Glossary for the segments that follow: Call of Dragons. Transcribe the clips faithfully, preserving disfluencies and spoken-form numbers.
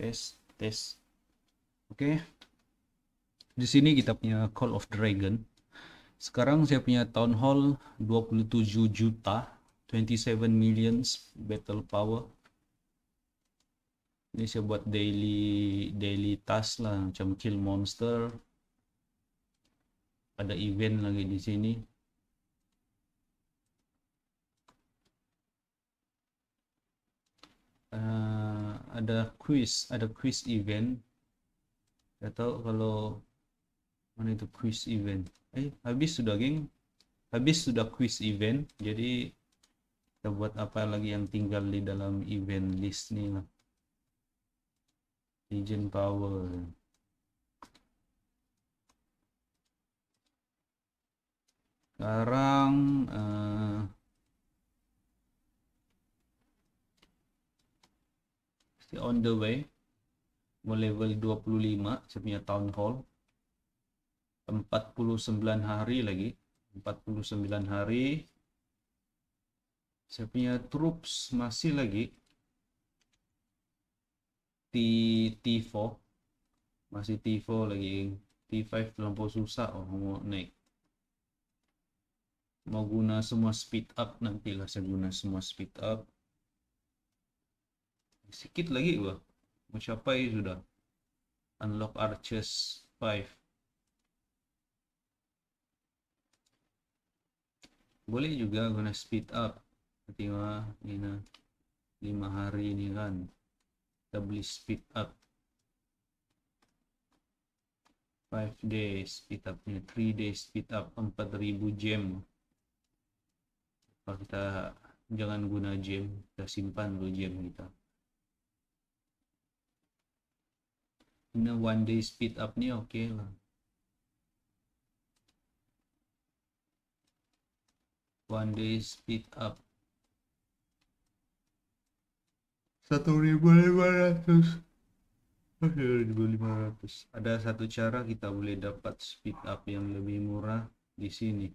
tes tes. Oke. Okay. Di sini kita punya Call of Dragon. Sekarang saya punya Town Hall dua puluh tujuh juta, dua puluh tujuh millions battle power. Ini saya buat daily daily task lah, macam kill monster. Ada event lagi di sini. Uh, ada quiz, ada quiz event. Atau kalau mana itu quiz event? Eh, habis sudah geng, habis sudah quiz event. Jadi kita buat apa lagi yang tinggal di dalam event list nih lah. Legend power. Sekarang. Uh, on the way mau level dua puluh lima. Saya punya Town Hall empat puluh sembilan hari lagi, empat puluh sembilan hari. Saya punya troops masih lagi T T empat, masih T empat lagi. T lima terlampau susah, oh mau naik, mau guna semua speed up, nantilah saya guna semua speed up. Sedikit lagi gua mencapai sudah unlock arches lima. Boleh juga guna speed up. Ketika ini lima hari ini kan kita beli speed up lima days, speed up tiga days, speed up empat ribu gem. Kalau kita jangan guna gem, kita simpan dulu gem kita. Ini one day speed up nih, oke okay lah. One day speed up seribu lima ratus. seribu lima ratus. Ada satu cara kita boleh dapat speed up yang lebih murah di sini.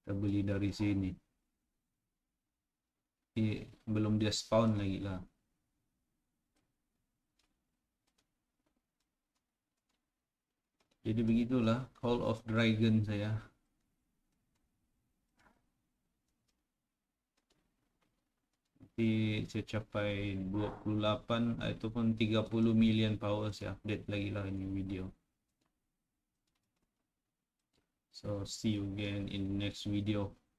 Kita beli dari sini. Eh, belum dia spawn lagi lah. Jadi begitulah Call of Dragon saya. Nanti saya capai dua puluh delapan ataupun tiga puluh million power, saya update lagi lah ini video. So see you again in the next video.